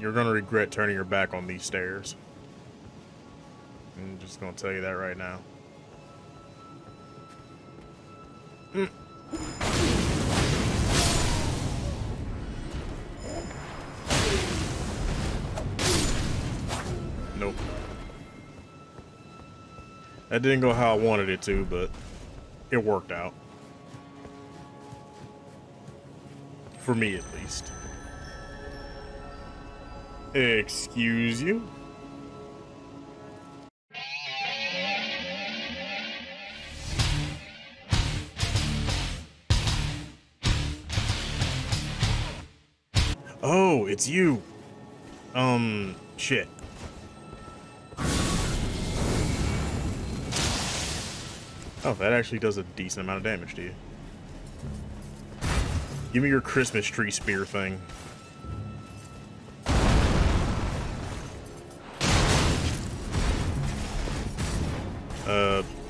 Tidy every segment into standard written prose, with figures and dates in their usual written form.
You're going to regret turning your back on these stairs. I'm just going to tell you that right now. Nope. That didn't go how I wanted it to, but it worked out. For me, at least. Excuse you? Oh, it's you. Shit. Oh, that actually does a decent amount of damage to you. Give me your Christmas tree spear thing.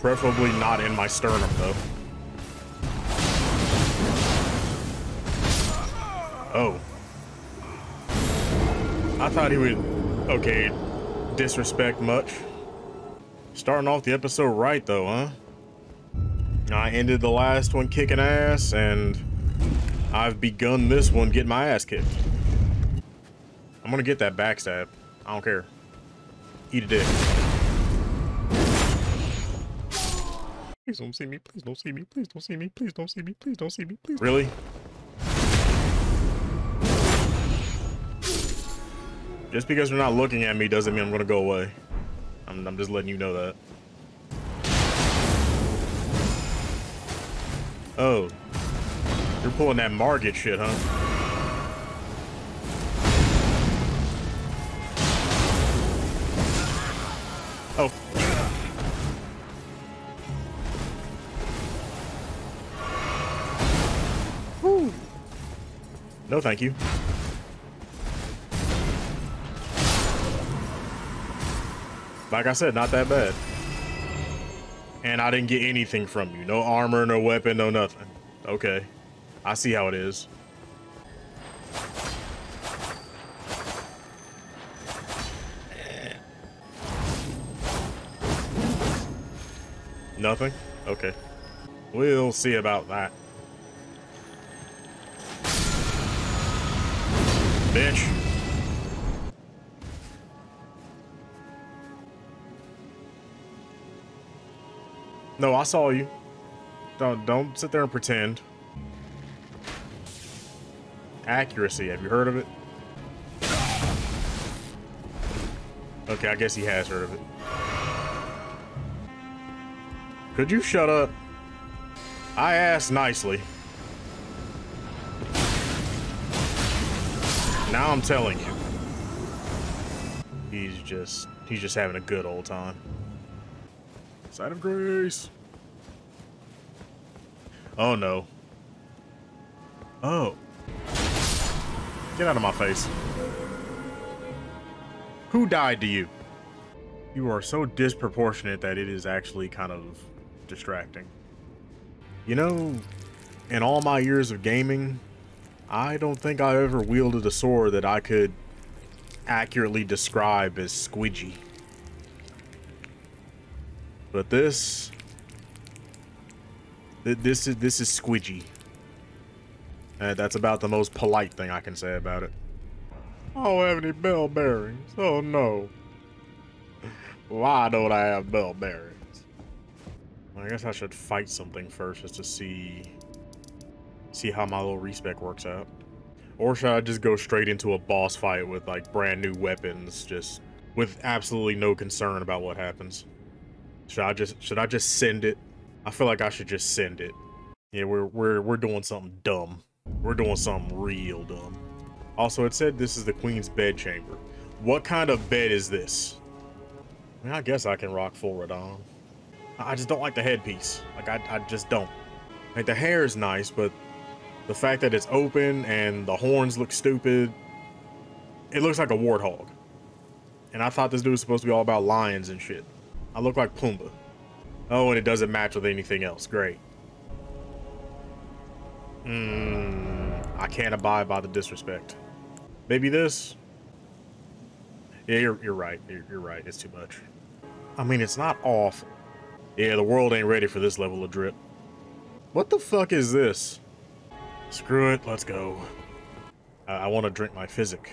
Preferably not in my sternum, though. Oh. I thought he would, okay, disrespect much. Starting off the episode right, though, huh? I ended the last one kicking ass, and I've begun this one getting my ass kicked. I'm gonna get that backstab. I don't care. Eat a dick. Please don't see me. Please don't see me. Please don't see me. Please don't see me. Please don't see me. Please. Really? Just because they're not looking at me doesn't mean I'm gonna go away. I'm just letting you know that. Oh, you're pulling that Margit shit, huh? Oh. Woo. No, thank you. Like I said, not that bad. And I didn't get anything from you. No armor, no weapon, no nothing. Okay. I see how it is. Nothing? Okay. We'll see about that. Bitch. No, I saw you. Don't sit there and pretend. Accuracy, have you heard of it? Okay, I guess he has heard of it. Could you shut up? I asked nicely. Now I'm telling you. He's just having a good old time. Side of grace. Oh no. Oh. Get out of my face. Who died to you? You are so disproportionate that it is actually kind of distracting. You know, in all my years of gaming, I don't think I ever wielded a sword that I could accurately describe as squidgy. But this is squidgy. That's about the most polite thing I can say about it. I don't have any bell bearings. Oh no. Why don't I have bell bearings? Well, I guess I should fight something first just to see how my little respec works out. Or should I just go straight into a boss fight with like brand new weapons, just with absolutely no concern about what happens? Should I just send it? I feel like I should just send it. Yeah, we're doing something dumb. We're doing something real dumb. Also, it said this is the Queen's bedchamber. What kind of bed is this? I mean, I guess I can rock full Radon. I just don't like the headpiece. Like I just don't. Like the hair is nice, but the fact that it's open and the horns look stupid. It looks like a warthog. And I thought this dude was supposed to be all about lions and shit. I look like Pumbaa. Oh, and it doesn't match with anything else. Great. I can't abide by the disrespect. Maybe this? Yeah, you're right. You're right. It's too much. I mean, it's not awful. Yeah, the world ain't ready for this level of drip. What the fuck is this? Screw it. Let's go. I want to drink my physic.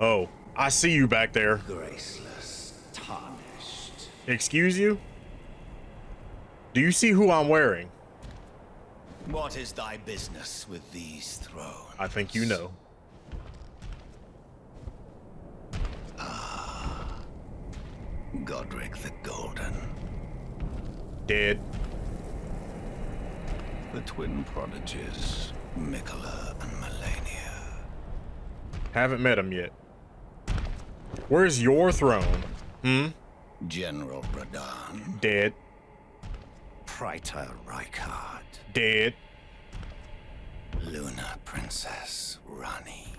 Oh, I see you back there. Graceless, tarnished. Excuse you? Do you see who I'm wearing? What is thy business with these thrones? I think you know. Ah, Godrick the Golden. Dead. The twin prodigies, Mikela and Melania. Haven't met him yet. Where's your throne? Hmm? General Bradan. Dead. Praetor Reichard. Dead. Luna Princess Rani.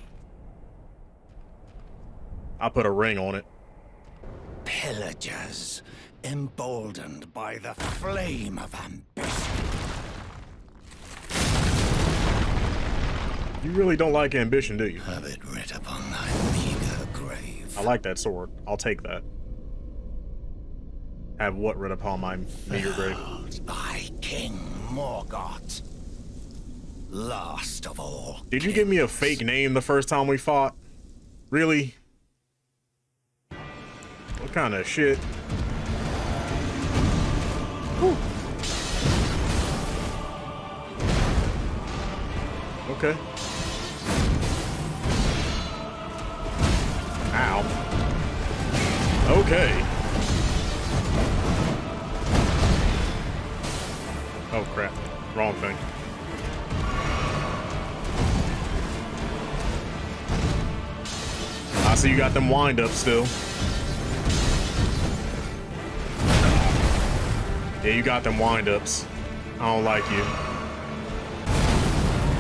I put a ring on it. Pillagers, emboldened by the flame of ambition. You really don't like ambition, do you? Have it writ upon thy meager grave. I like that sword. I'll take that. Have what writ upon my meager grave? By King Morgott, last of all. Did you give me a fake name the first time we fought? Really? What kind of shit? Whew. Okay. Ow. Okay. Oh crap, wrong thing. I see you got them wind up still. Yeah, you got them wind ups. I don't like you.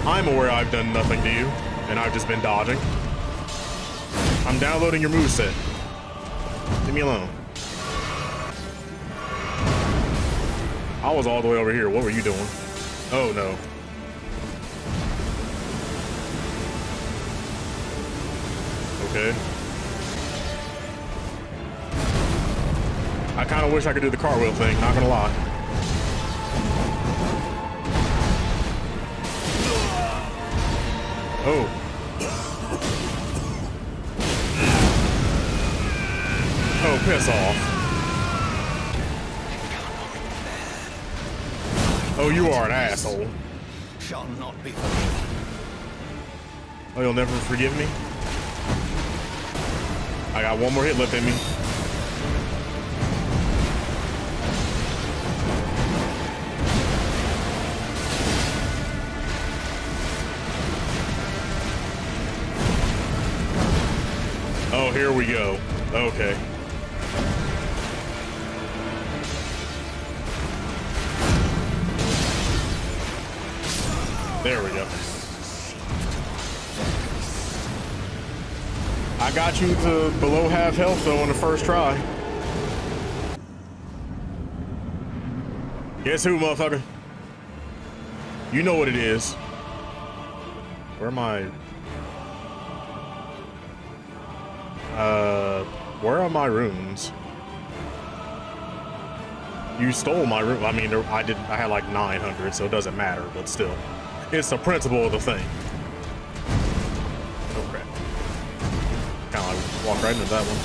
I'm aware I've done nothing to you, and I've just been dodging. I'm downloading your moveset. Leave me alone. I was all the way over here. What were you doing? Oh, no. Okay. I kind of wish I could do the cartwheel thing, not gonna lie. Oh. Oh, piss off. Oh, you are an asshole. Shall not be forgiven. Oh, you'll never forgive me? I got one more hit left in me. Oh, here we go. Okay. There we go. I got you to below half health though on the first try. Guess who, motherfucker? You know what it is. Where am I? Where are my runes? You stole my room. I mean, I had like 900, so it doesn't matter, but still. It's the principle of the thing. Oh crap. Kinda like walk right into that one.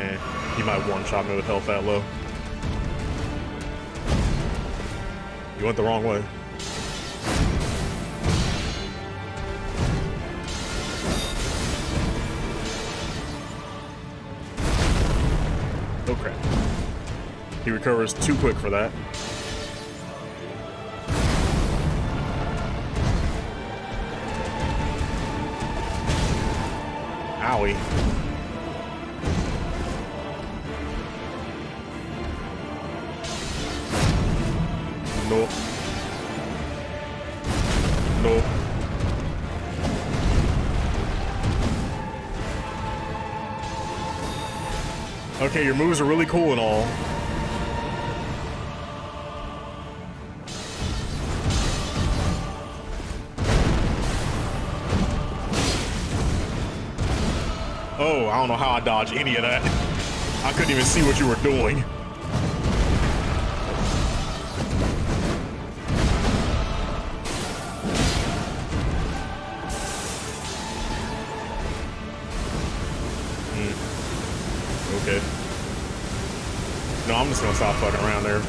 Eh, you might one-shot me with health that low. You went the wrong way. He recovers too quick for that. Owie. Nope. Nope. Okay, your moves are really cool and all. Oh, I don't know how I dodged any of that. I couldn't even see what you were doing. Okay. No, I'm just gonna stop fucking around there.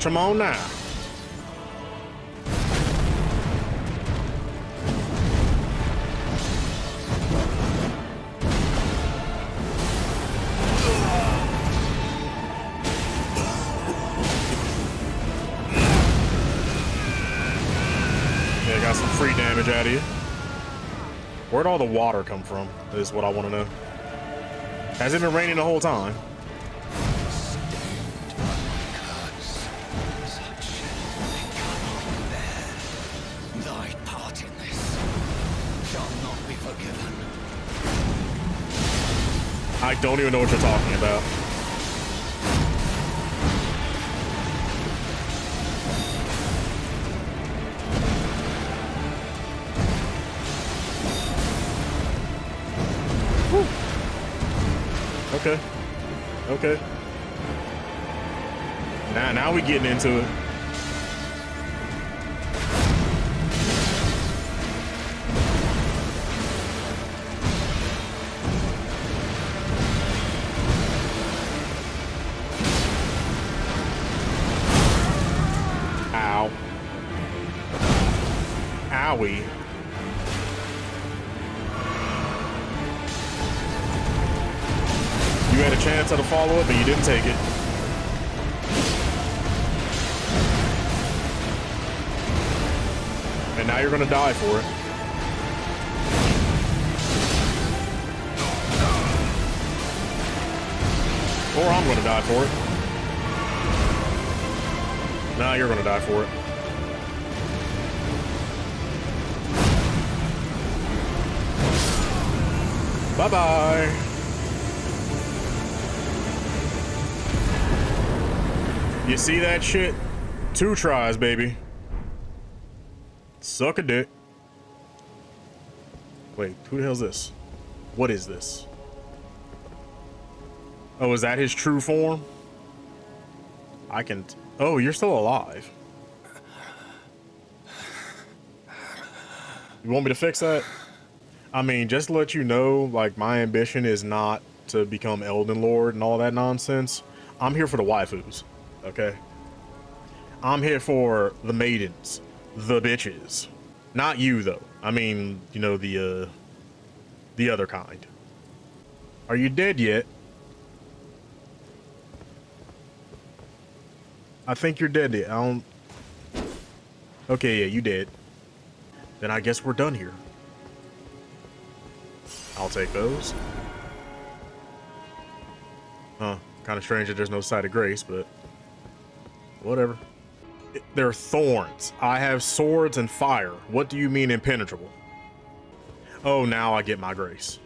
Come on now. Yeah, got some free damage out of you. Where'd all the water come from? Is what I want to know. Has it been raining the whole time? I don't even know what you're talking about. Whew. Okay. Okay. Now we getting into it. Owie. You had a chance at a follow-up, but you didn't take it. And now you're gonna die for it. Or I'm gonna die for it. Nah, you're gonna die for it. Bye-bye. You see that shit? 2 tries, baby. Suck a dick. Wait, who the hell's this? What is this? Oh, is that his true form? I can... Oh, you're still alive. You want me to fix that? I mean, just to let you know, like, my ambition is not to become Elden Lord and all that nonsense. I'm here for the waifus, okay? I'm here for the maidens, the bitches. Not you, though. I mean, you know, the other kind. Are you dead yet? I think you're dead yet. I don't... Okay, yeah, you dead. Then I guess we're done here. I'll take those. Huh, kind of strange that there's no sight of grace, but whatever. They're thorns. I have swords and fire. What do you mean impenetrable? Oh, now I get my grace.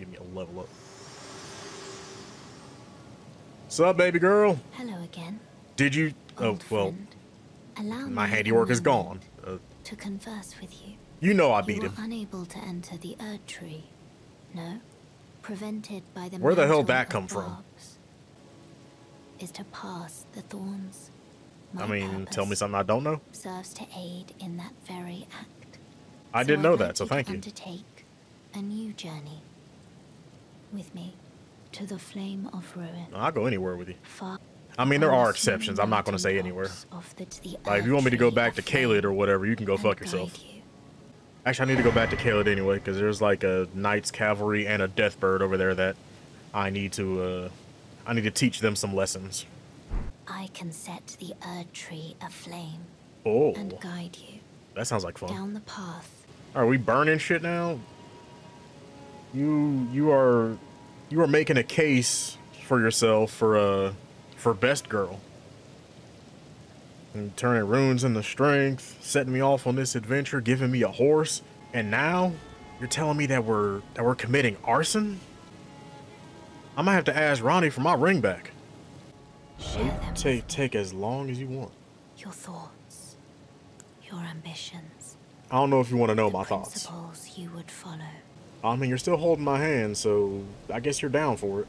Give me a level up. Sup, baby girl? Hello again. Did you? Oh, well, my handiwork is gone. To converse with you. You know I beat him. You were unable to enter the Erdtree. No? Prevented by the... Where the hell that come from? Is to pass the thorns. I mean, tell me something I don't know. Serves to aid in that very act. I didn't know that, so thank you. Undertake a new journey with me to the flame of ruin. I'll go anywhere with you. I mean, there are exceptions. I'm not going to say anywhere. Like, if you want me to go back to Caelid or whatever, you can go fuck yourself. Actually, I need to go back to Caelid anyway, because there's like a knight's cavalry and a deathbird over there that I need to teach them some lessons. I can set the Erdtree aflame. Oh. And guide you. That sounds like fun. Down the path. Are we burning shit now? You are You were making a case for yourself for best girl. And turning runes into strength, setting me off on this adventure, giving me a horse, and now you're telling me that we're committing arson? I'm gonna have to ask Ronnie for my ring back. Take as long as you want. Your thoughts, your ambitions. I don't know if you want to know my thoughts. Principles you would follow. I mean, you're still holding my hand, so I guess you're down for it.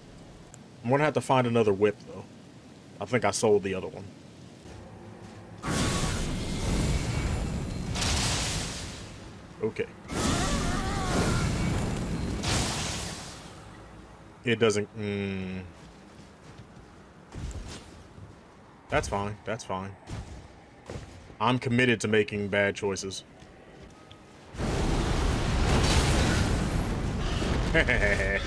I'm gonna have to find another whip, though. I think I sold the other one. Okay. It doesn't... That's fine. That's fine. I'm committed to making bad choices. Yeah,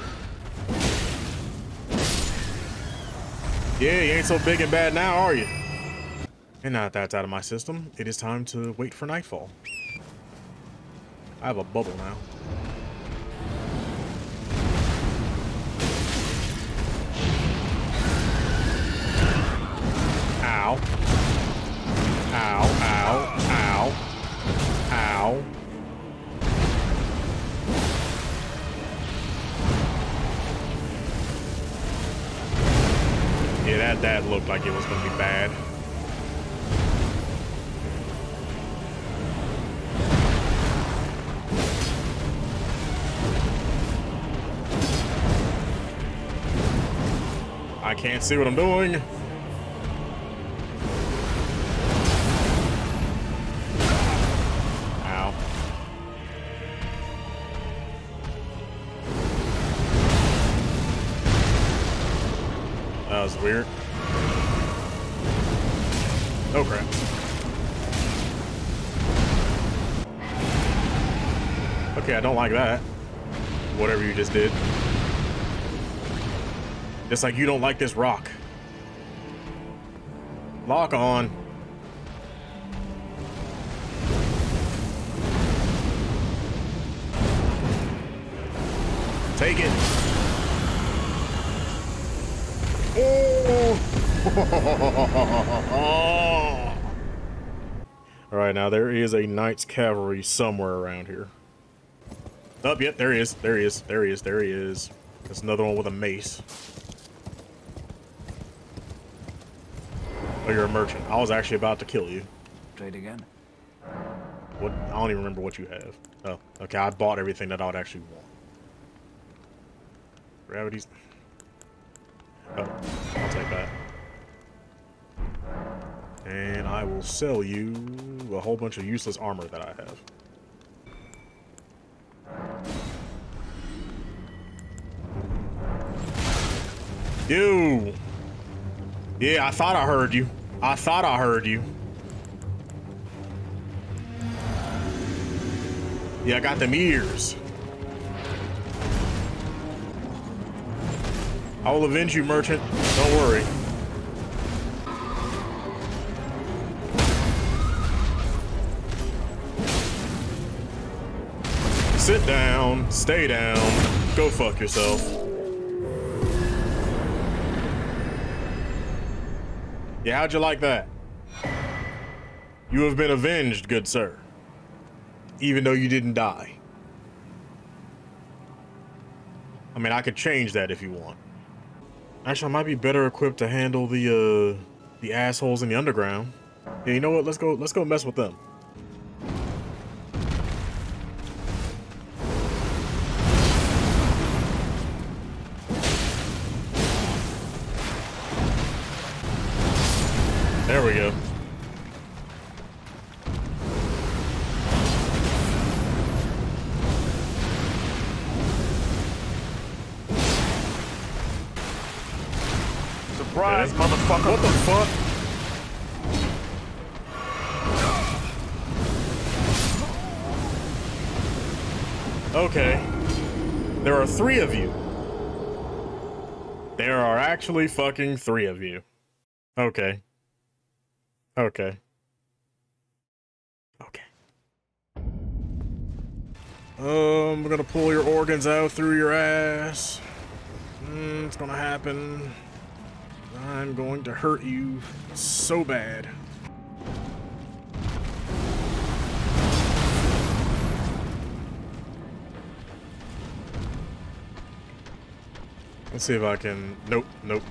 you ain't so big and bad now, are you? And now that that's out of my system, it is time to wait for nightfall. I have a bubble now. Ow. Ow, ow, ow, ow. Yeah, that looked like it was gonna be bad. I can't see what I'm doing. Ow. That was weird. Oh crap. Okay, I don't like that. Whatever you just did. Just like you don't like this rock. Lock on. Take it. Oh. All right, now there is a Knight's Cavalry somewhere around here. Oh, yep, there he is. There he is. There he is. There he is. There's another one with a mace. Oh, you're a merchant. I was actually about to kill you. Trade again. What? I don't even remember what you have. Oh, okay. I bought everything that I would actually want. Gravities. Oh, I'll take that. And I will sell you a whole bunch of useless armor that I have. You. Yeah, I thought I heard you. I thought I heard you. Yeah, I got them ears. I will avenge you, merchant. Don't worry. Sit down. Stay down. Go fuck yourself. Yeah, how'd you like that? You have been avenged, good sir. Even though you didn't die. I mean, I could change that if you want. Actually, I might be better equipped to handle the assholes in the underground. Yeah, you know what? Let's go mess with them. There we go. Surprise, yeah. Motherfucker. What the fuck? Okay. There are three of you. There are actually fucking three of you. Okay. Okay. Okay. We're gonna pull your organs out through your ass. It's gonna happen. I'm going to hurt you so bad. Let's see if I can... Nope, nope.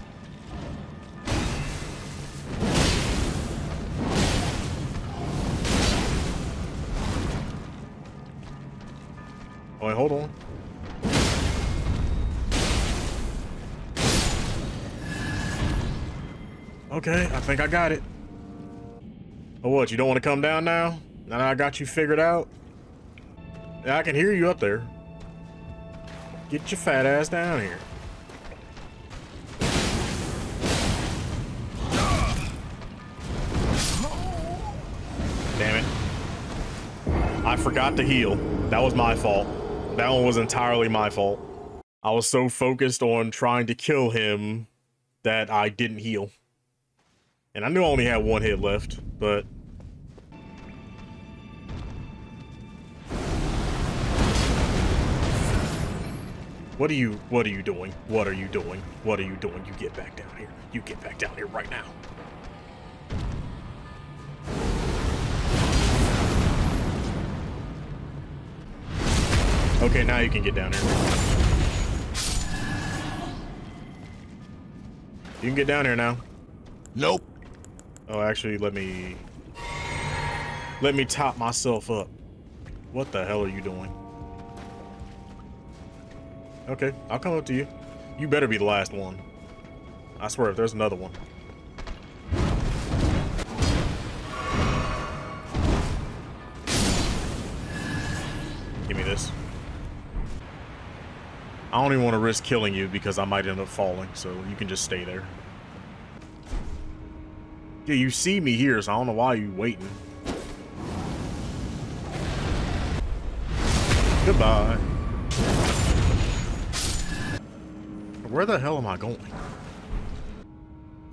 Oh, wait, hold on. Okay, I think I got it. Oh, what? You don't want to come down now? Now I got you figured out? Yeah, I can hear you up there. Get your fat ass down here. Damn it. I forgot to heal. That was my fault. That one was entirely my fault. I was so focused on trying to kill him that I didn't heal. And I knew I only had one hit left, but... What are you doing? What are you doing? What are you doing? You get back down here. You get back down here right now. Okay, now you can get down here. You can get down here now. Nope. Oh, actually, let me top myself up. What the hell are you doing? Okay, I'll come up to you. You better be the last one. I swear, if there's another one. Give me this. I don't even want to risk killing you because I might end up falling, so you can just stay there. Yeah, you see me here, so I don't know why you waiting. Goodbye. Where the hell am I going?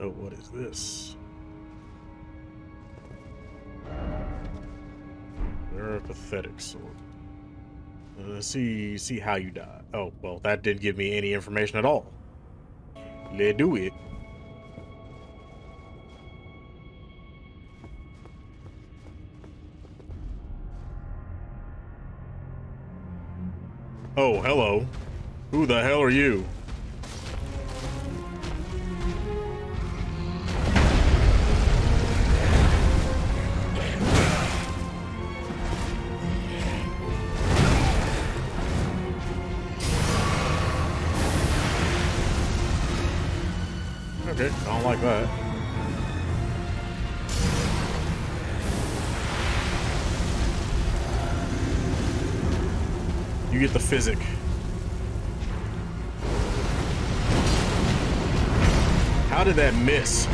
Oh, what is this? They're a pathetic sword. Let's see how you die. Oh, well, that didn't give me any information at all. Let's do it. Oh, hello. Who the hell are you? Okay, I don't like that. You get the physic. How did that miss?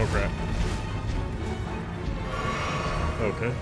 Oh crap. Okay.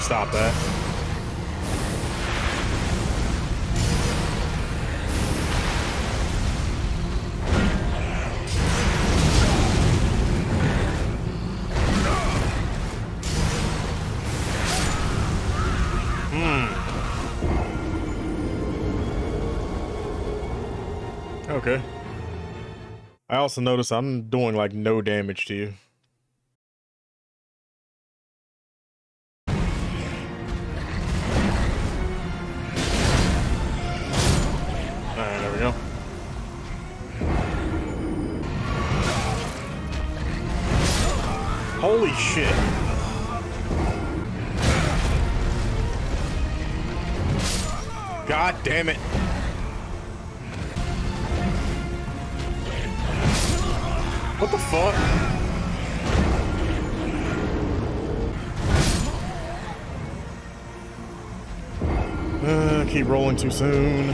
Stop that. Okay. I also notice I'm doing like no damage to you. Holy shit. God damn it. What the fuck? Keep rolling too soon.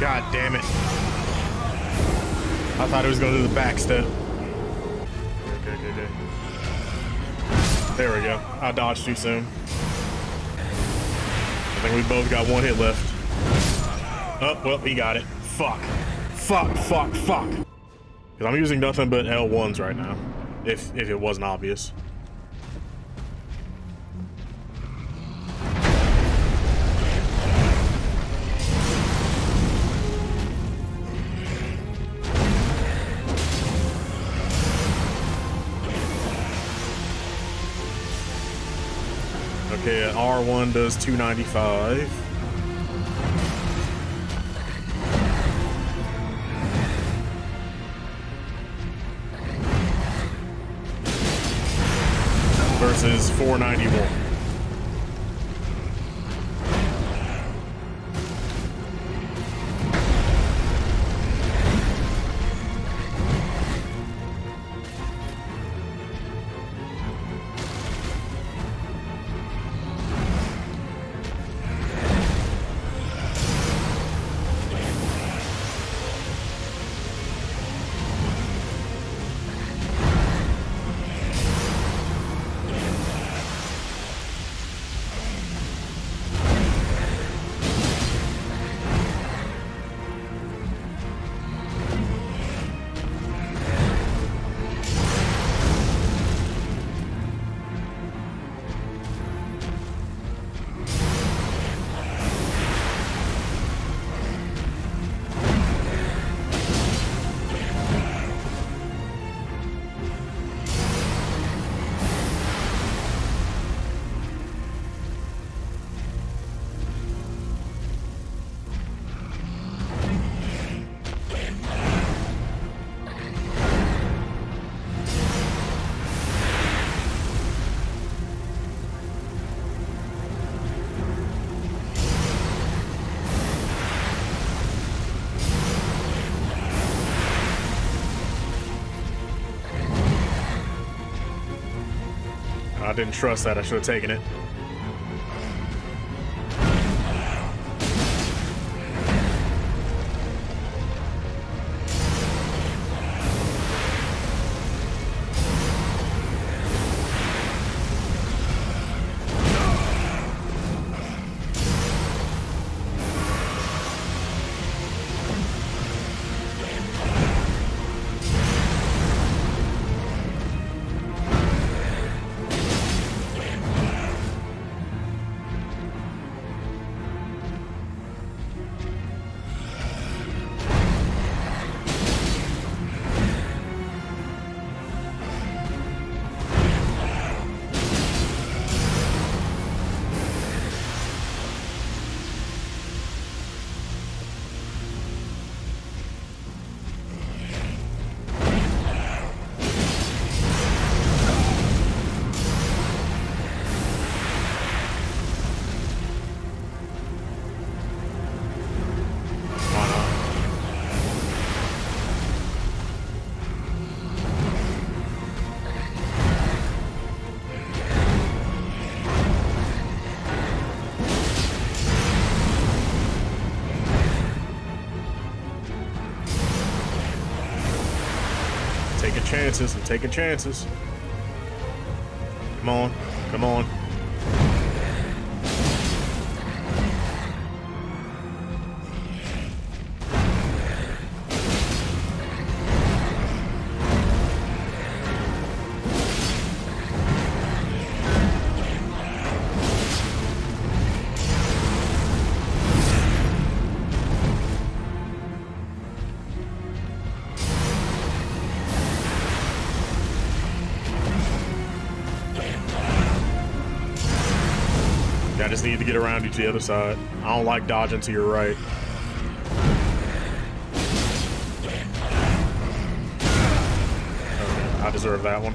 God damn it. I thought it was going to do the back step. Okay. There we go. I dodged too soon. I think we both got one hit left. Oh, well, he got it. Fuck. Fuck, fuck, fuck. Because I'm using nothing but L1s right now, if it wasn't obvious. Okay, R1 does 295. Versus 491. I didn't trust that. I should have taken it. Chances, I'm taking chances. Come on, come on. I just need to get around you to the other side. I don't like dodging to your right. not deserve that one.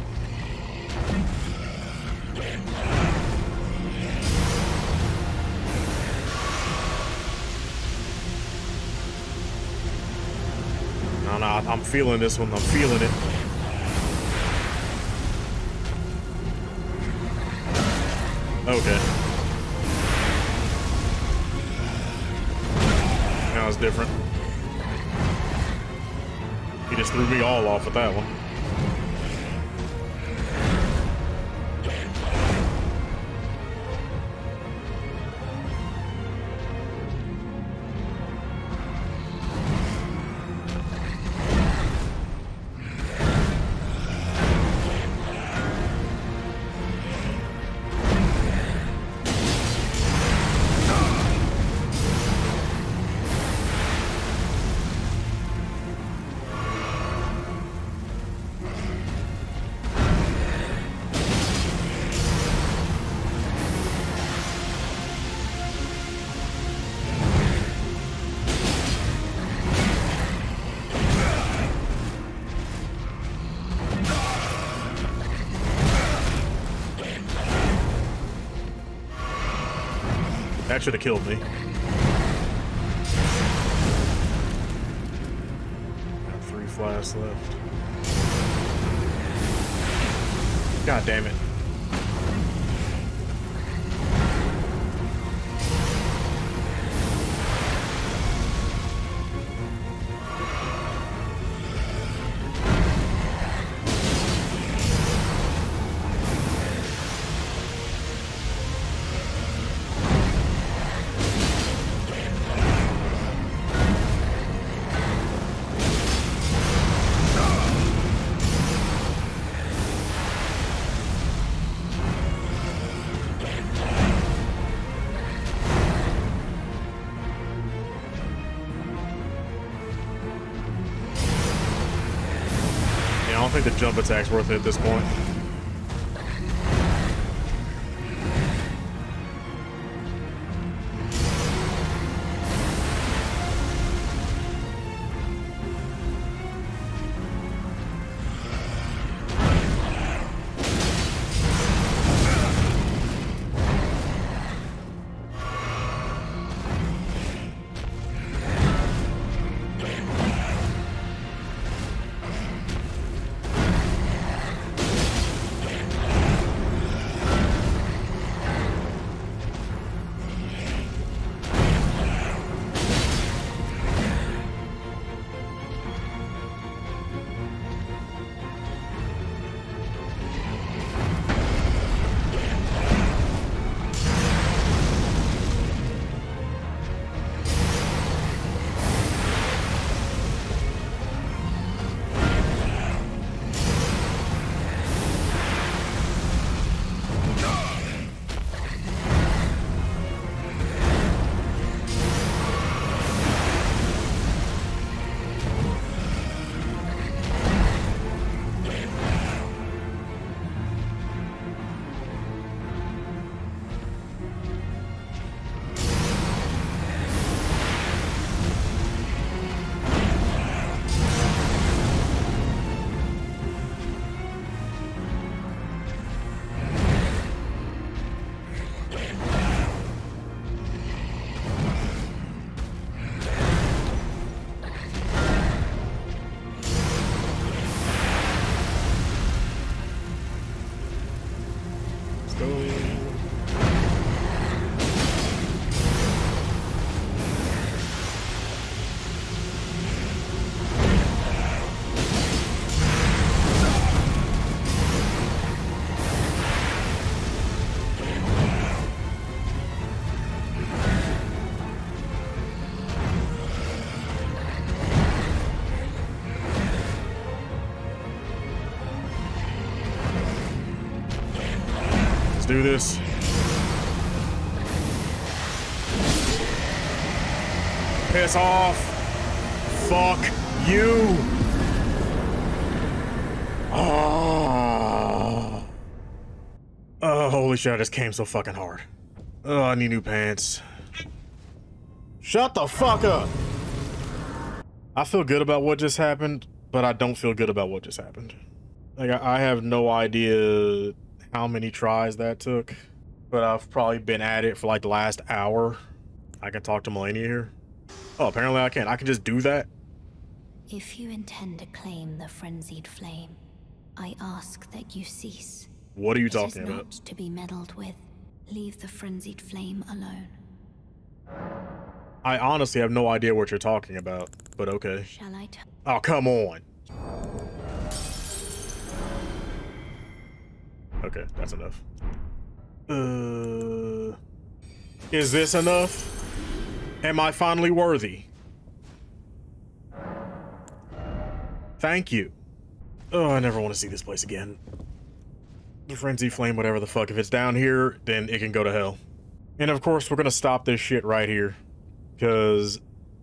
No, no, I'm feeling this one. I'm feeling it. Okay. Now it's different. He just threw me all off with that one. That should have killed me. Got 3 flasks left. God damn it. I think the jump attack's worth it at this point. Do this. Piss off. Fuck you. Oh. Oh, holy shit, I just came so fucking hard. Oh, I need new pants. Shut the fuck up. I feel good about what just happened, but I don't feel good about what just happened. Like, I have no idea how many tries that took, but I've probably been at it for like the last hour. I can talk to Melania here. Oh, apparently I can. I can just do that. If you intend to claim the frenzied flame, I ask that you cease. What are you talking about? It is not to be meddled with. Leave the frenzied flame alone. I honestly have no idea what you're talking about, but okay. Shall I tell? Oh, come on. Okay, that's enough. Is this enough? Am I finally worthy? Thank you. Oh, I never want to see this place again. The frenzy flame, whatever the fuck. If it's down here, then it can go to hell. And of course, we're gonna stop this shit right here, because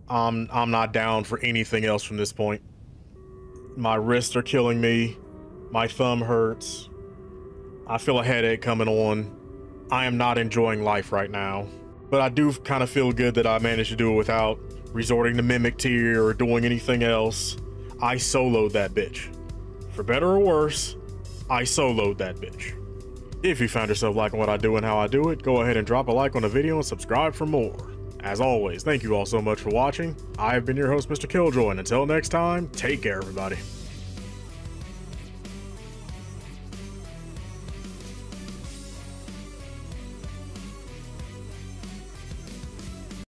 I'm not down for anything else from this point. My wrists are killing me. My thumb hurts. I feel a headache coming on. I am not enjoying life right now, but I do kind of feel good that I managed to do it without resorting to Mimic Tear or doing anything else. I soloed that bitch. For better or worse, I soloed that bitch. If you found yourself liking what I do and how I do it, go ahead and drop a like on the video and subscribe for more. As always, thank you all so much for watching. I have been your host, Mr. Killjoy, and until next time, take care, everybody.